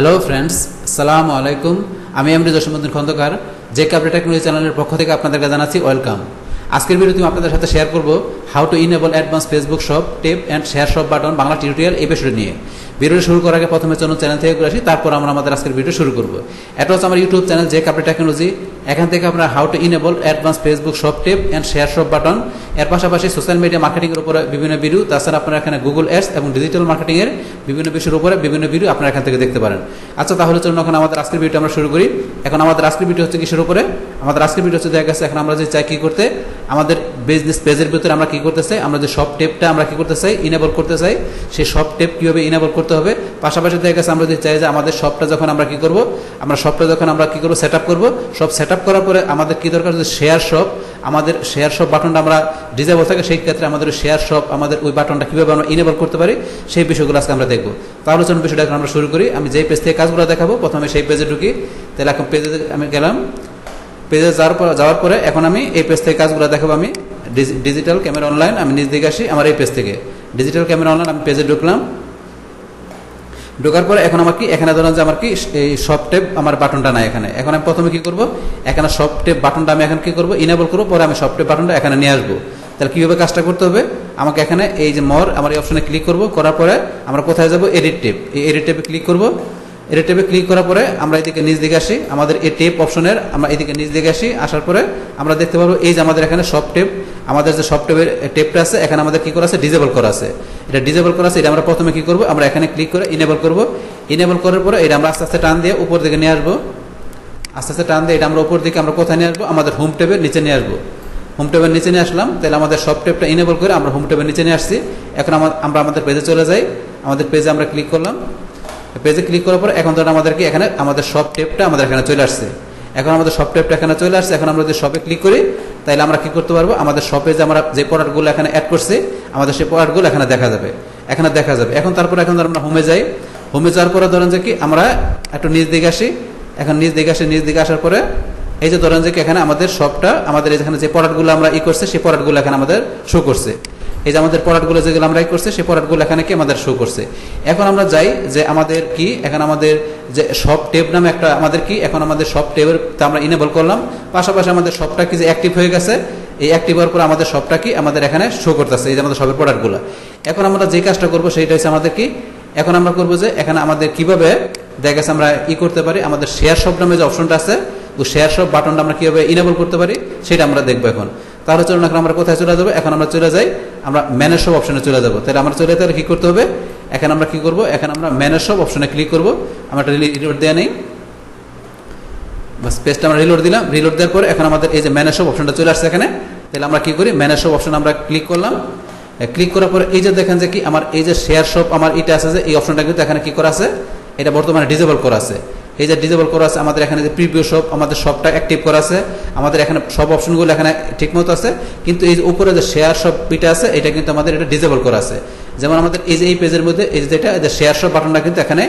Hello friends, আসসালামু আলাইকুম। আমি এম এম রোডশান মন্ডল খন্দকার জেক AppleTechnology চ্যানেলের পক্ষ থেকে আপনাদেরকে জানাচ্ছি ওয়েলকাম। আজকের ভিডিওতে আমি আপনাদের সাথে শেয়ার করব how to enable advance Facebook shop tab and share shop button Bangla tutorial এই বিষয়টি নিয়ে। ভিডিওটি শুরু করার আগে প্রথমে চলুন চ্যানেল থেকে ঘুরে আসি, তারপর আমরা আমাদের আজকের ভিডিও শুরু করব। এটা হচ্ছে আমার ইউটিউব চ্যানেল জেক AppleTechnology। এখান থেকে আপনারা how to enable advance Facebook shop tab and share shop button, এর পাশাপাশি সোশ্যাল মিডিয়া মার্কেটিংয়ের উপরে বিভিন্ন ভিডিও, তাছাড়া আপনারা এখানে গুগল অ্যাডস এবং ডিজিটাল মার্কেটিংয়ের বিভিন্ন বিষয়ের উপরে বিভিন্ন ভিডিও আপনারা এখান থেকে দেখতে পারেন। আচ্ছা, তাহলে চলুন এখন আমাদের আজকের ভিডিও আমরা শুরু করি। এখন আমাদের আজকের ভিডিও হচ্ছে কিসের উপরে? আমাদের আজকের ভিডিও হচ্ছে দেখা গেছে এখন আমরা যে চাই কী করতে, আমাদের বিজনেস পেজের ভিতরে আমরা কী করতে চাই, আমরা যে শপ টেপটা আমরা কী করতে চাই, ইনেবল করতে চাই, সেই শপ টেপ কীভাবে ইনেবল করতে হবে। পাশাপাশি দেখা গেছে আমরা যদি চাই যে আমাদের শপটা যখন আমরা কী করব, আমরা শপটা যখন আমরা কী করবো সেট আপ করবো, সব সেট আপ করার পরে আমাদের কী দরকার যে শেয়ার শপ, আমাদের শেয়ার শপ বাটনটা আমরা ডিজেবল থাকে, সেই ক্ষেত্রে আমাদের শেয়ার শপ আমাদের ওই বাটনটা কীভাবে আমরা ইনেবল করতে পারি সেই বিষয়গুলো আজকে আমরা দেখবো। তাহলে চলুন বিষয়টা এখন আমরা শুরু করি। আমি যেই পেজ থেকে কাজগুলো দেখাবো প্রথমে সেই পেজে ঢুকি। তাহলে এখন পেজে আমি গেলাম, পেজে যাওয়ার পরে এখন আমি এই পেজ থেকে কাজগুলো দেখাবো। আমি ডিজিটাল ক্যামেরা অনলাইন আমি নিজ দিকে আসি, আমার এই পেজ থেকে ডিজিটাল ক্যামেরা অনলাইন আমি পেজে ঢুকলাম। ঢোকার পরে এখন আমার কি এখানে ধরেন যে আমার কি এই শপ টেপ আমার বাটনটা নাই এখানে। এখন আমি প্রথমে কী করবো, এখানে শপ টেপ বাটনটা আমি এখন কী করবো ইনেবল করবো, পরে আমি শপ টেপ বাটনটা এখানে নিয়ে আসবো। তাহলে কীভাবে কাজটা করতে হবে আমাকে, এখানে এই যে মোর আমার এই অপশনে ক্লিক করবো, করার পরে আমরা কোথায় যাবো, এডিট টেপ, এই এডিট টেপে ক্লিক করবো। এডিট টেপে ক্লিক করার পরে আমরা এদিকে নিচ দিকে আসি, আমাদের এই টেপ অপশনের আমরা এদিকে নিচ দিকে আসি, আসার পরে আমরা দেখতে পাবো এই যে আমাদের এখানে শপ টেপ, আমাদের যে শপ টেপের টেপটা আছে এখানে আমাদের কী করা আছে, ডিজেবল করা আছে। এটা ডিজেবল করা আছে, এটা আমরা প্রথমে কী করবো, আমরা এখানে ক্লিক করে ইনেবল করবো। ইনেবল করার পরে এটা আমরা আস্তে আস্তে টান দিয়ে উপর দিকে নিয়ে আসবো, আস্তে আস্তে টান দিয়ে এটা আমরা উপর দিকে আমরা কোথায় নিয়ে আসবো, আমাদের হোম টেপের নিচে নিয়ে আসবো। হোম টেপের নিচে নিয়ে আসলাম, তাহলে আমাদের শপ টেপটা ইনেবল করে আমরা হোম টেপের নিচে নিয়ে আসছি। এখন আমরা আমাদের পেজে চলে যাই, আমাদের পেজে আমরা ক্লিক করলাম। পেজে ক্লিক করার পর এখন ধরুন আমাদেরকে এখানে আমাদের শপ টেপটা আমাদের এখানে চলে আসছে। এখন আমাদের শপ টেপটা এখানে চলে আসছে। এখন আমরা যদি শপে ক্লিক করি তাহলে আমরা কী করতে পারবো, আমাদের শপে যে আমরা যে প্রোডাক্টগুলো এখানে অ্যাড করছি আমাদের সেই প্রোডাক্টগুলো এখানে দেখা যাবে, এখানে দেখা যাবে। এখন তারপরে এখন ধরুন আমরা হোমে যাই, হোমে যাওয়ার পরে ধরেন যে কি আমরা একটু নিচ দিকে আসি। এখন নিচ দিকে আসি, নিচ দিকে আসার পরে এই যে ধরেন যে কি এখানে আমাদের শপটা আমাদের এখানে যে প্রোডাক্টগুলো আমরা ই করছি সেই প্রোডাক্টগুলো এখানে আমাদের শো করছে। এই যে আমাদের প্রোডাক্টগুলো যেগুলো আমরা ই করছি সেই প্রোডাক্টগুলো এখানে কি আমাদের শো করছে। এখন আমরা যাই যে আমাদের কি এখানে আমাদের যে শপ টেপ নামে একটা আমাদের কি এখন আমাদের শপ টেপের আমরা ইনেবল করলাম, পাশাপাশি আমাদের শপটা কি যে অ্যাক্টিভ হয়ে গেছে, এই অ্যাক্টিভ হওয়ার পর আমাদের শপটা কি আমাদের এখানে শো করতেছে, এই যে আমাদের শপের প্রোডাক্টগুলো। এখন আমরা যে কাজটা করবো সেইটা হচ্ছে আমাদের কি এখন আমরা করবো যে এখানে আমাদের কীভাবে দেখা গেছে আমরা ই করতে পারি, আমাদের শেয়ার শপ নামে যে অপশনটা আছে ও শেয়ার শপ বাটনটা আমরা কীভাবে ইনেবল করতে পারি সেটা আমরা দেখবো। এখন তাহলে চলুন এখন আমরা কোথায় চলে যাবো, এখন আমরা চলে যাই আমরা ম্যানেজ শপ অপশনে চলে যাবো। তাহলে আমরা চলে তাহলে কী করতে হবে, এখন আমরা কী করবো, এখন আমরা ম্যানেজ শপ অপশনে ক্লিক করবো। আমরা একটা রিলোড দেওয়া নেই, বাস পেজটা আমরা রিলোড দিলাম। রিলোড দেওয়ার পরে এখন আমাদের এই যে ম্যানেজ শপ অপশনটা চলে আসছে এখানে। তাহলে আমরা কী করি, ম্যানেজ শপ অপশন আমরা ক্লিক করলাম। ক্লিক করার পরে এই যে দেখেন যে কি আমার এই যে শেয়ার শপ আমার এটা আছে যে এই অপশনটা কিন্তু এখানে কী করা আছে, এটা বর্তমানে ডিজেবল করা আছে। এই যে ডিজেবল করা আছে আমাদের এখানে যে প্রিভিউ শপ আমাদের শপটা অ্যাক্টিভ করা আছে, আমাদের এখানে সব অপশনগুলো এখানে ঠিকমতো আছে, কিন্তু এই উপরে যে শেয়ার শপ পিটা আছে এটা কিন্তু আমাদের এটা ডিজেবল করা আছে। যেমন আমাদের এই যে এই পেজের মধ্যে এই যেটা এই যে শেয়ার শপ বাটনটা কিন্তু এখানে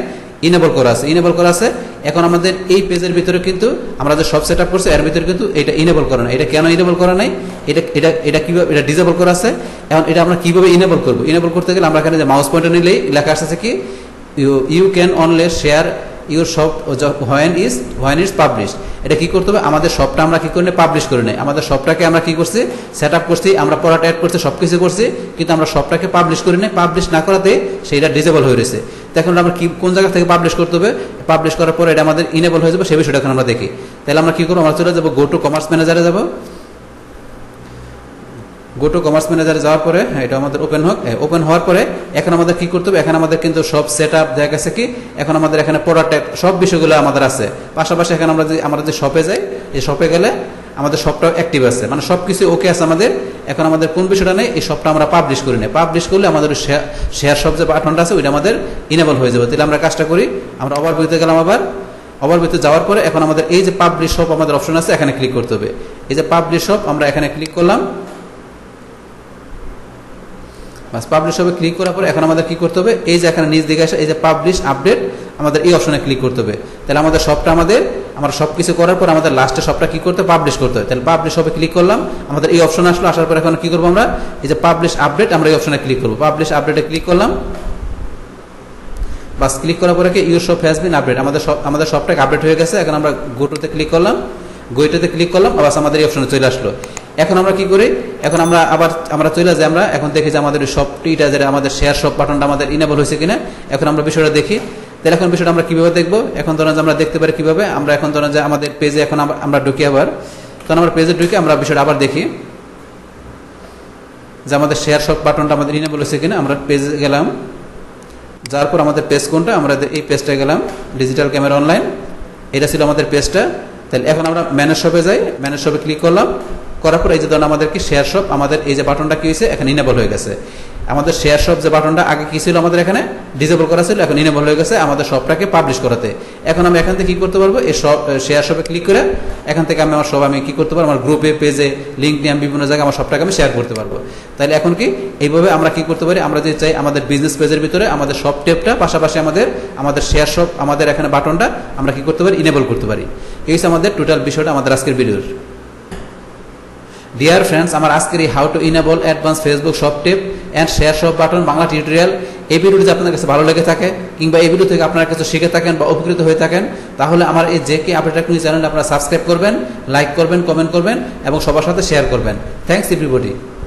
ইনেবল করা আছে, ইনেবল করা আছে। এখন আমাদের এই পেজের ভিতরে কিন্তু আমরা যে সব সেট আপ করছি এর ভিতরে কিন্তু এটা ইনেবল করা নাই। এটা কেন ইনেবল করা নাই, এটা এটা এটা কীভাবে এটা ডিজেবল করা আছে। এখন এটা আমরা কীভাবে ইনেবল করবো, ইনেবল করতে গেলে আমরা এখানে যে মাউস পয়েন্টটা নিলেই লেখা আসছে কি you can only share your shop when is publish. এটা কী করতে হবে, আমাদের শপটা আমরা কী করি পাবলিশ করে নেই, আমাদের শপটাকে আমরা কী করছি সেট আপ করছি, আমরা প্রোডাক্ট অ্যাড করছি, সব কিছু করছি, কিন্তু আমরা শপটাকে পাবলিশ করে নেই। পাবলিশ না করাতে সেইটা ডিজেবল হয়ে রয়েছে। তখন আমরা কি কোন জায়গা থেকে পাবলিশ করতে হবে, পাবলিশ করার পর এটা আমাদের ইনেবল হয়ে যাবে, সেই বিষয়টা এখন আমরা দেখি। তাহলে আমরা কী করবো, আমরা চলে যাবো গো টু কমার্স ম্যানেজারে যাবো। গো টু কমার্স ম্যানেজারে যাওয়ার পরে এটা আমাদের ওপেন হোক, ওপেন হওয়ার পরে এখন আমাদের কী করতে হবে, এখন আমাদের কিন্তু সব সেট আপ দেখা গেছে কি এখন আমাদের এখানে প্রোডাক্ট সব বিষয়গুলো আমাদের আছে। পাশাপাশি এখন আমরা যে শপে যাই, এই শপে গেলে আমাদের শপটা অ্যাক্টিভ আছে, মানে সব কিছু ওকে আছে আমাদের। এখন আমাদের কোন বিষয়টা নেই, এই শপটা আমরা পাবলিশ করি না, পাবলিশ করলে আমাদের শেয়ার শপ যে বাটনটা আছে ওইটা আমাদের ইনেবল হয়ে যাবে। তাহলে আমরা কাজটা করি, আমরা ওভার ভিউতে গেলাম, আবার ভিতরে যাওয়ার পরে এখন আমাদের এই যে পাবলিশ শপ আমাদের অপশন আছে এখানে ক্লিক করতে হবে। এই যে পাবলিশ শপ আমরা এখানে ক্লিক করলাম, বাস পাবলিশ হবে। ক্লিক করার পরে এখন আমাদের কী করতে হবে, এই যে এখানে নিচ দিকে আসে এই যে পাবলিশ আপডেট আমাদের এই অপশনে ক্লিক করতে হবে। তাহলে আমাদের শপটা আমরা সব কিছু করার পর আমাদের লাস্টে শপটা কী করতে হবে, পাবলিশ করতে হবে। তাহলে পাবলিশ হবে ক্লিক করলাম, আমাদের এই অপশন আসলো। আসার পরে এখন কী করবো, আমরা এই যে পাবলিশ আপডেট আমরা এই অপশনে ক্লিক করবো। পাবলিশ আপডেটে ক্লিক করলাম, বাস ক্লিক করার পরে কি your shop has been update, আমাদের শপটাকে আপডেট হয়ে গেছে। এখন আমরা গোটোতে ক্লিক করলাম, গোইটাতে ক্লিক করলাম, আবার আমাদের এই অপশনে চলে আসলো। এখন আমরা কি করি, এখন আমরা আবার আমরা চলে যাই, আমরা এখন দেখি যে আমাদের ওই শপটিটা যেটা আমাদের শেয়ার শপ বাটনটা আমাদের ইনেবল হয়েছে কিনা। এখন আমরা বিষয়টা দেখি, তাহলে এখন বিষয়টা আমরা কীভাবে দেখবো, এখন ধরেন যে আমরা দেখতে পারি কীভাবে। আমরা এখন ধরেন যে আমাদের পেজে এখন আমরা ঢুকি, আবার তখন আমরা পেজে ঢুকে আমরা বিষয়টা আবার দেখি যে আমাদের শেয়ার শপ বাটনটা আমাদের ইনেবল হয়েছে কিনা। আমরা পেজে গেলাম, যার পর আমাদের পেজ কোনটা, আমরা এই পেজটা গেলাম ডিজিটাল ক্যামেরা অনলাইন, এটা ছিল আমাদের পেজটা। তাহলে এখন আমরা ম্যানেজ শপে যাই, ম্যানেজ শপে ক্লিক করলাম, করার পর এই যে ধরুন আমাদেরকে শেয়ার শপ আমাদের এই যে বাটনটা কি হয়েছে এখানে ইনেবল হয়ে গেছে। আমাদের শেয়ার শপ যে বাটনটা আগে কি ছিল আমাদের এখানে ডিসেবল করা ছিল, এখন ইনেবল হয়ে গেছে আমাদের শপটাকে পাবলিশ করাতে। এখন আমি এখান থেকে কী করতে পারবো, এই শেয়ার শপে ক্লিক করে এখান থেকে আমি আমার সব আমি কী করতে পারবো, আমার গ্রুপে পেজে লিঙ্ক নিয়ে আমি বিভিন্ন জায়গায় আমার সবটাকে আমি শেয়ার করতে পারবো। তাহলে এখন কি এইভাবে আমরা কী করতে পারি, আমরা যদি চাই আমাদের বিজনেস পেজের ভিতরে আমাদের শপ ট্যাবটা পাশাপাশি আমাদের শেয়ার শপ আমাদের এখানে বাটনটা আমরা কী করতে পারি, ইনেবল করতে পারি। এই হচ্ছে আমাদের টোটাল বিষয়টা আমাদের আজকের ভিডিওর। Dear friends, আমার আজকের এই how to enable advance Facebook shop tab and share shop button Bangla tutorial, এই ভিডিও যদি আপনার কাছে ভালো লেগে থাকে কিংবা এই ভিডিও থেকে আপনার কাছে শিখে থাকেন বা উপকৃত হয়ে থাকেন, তাহলে আমার এই জেকে AppleTechnology চ্যানেল আপনারা সাবস্ক্রাইব করবেন, লাইক করবেন, কমেন্ট করবেন এবং সবার সাথে শেয়ার করবেন। Thanks everybody.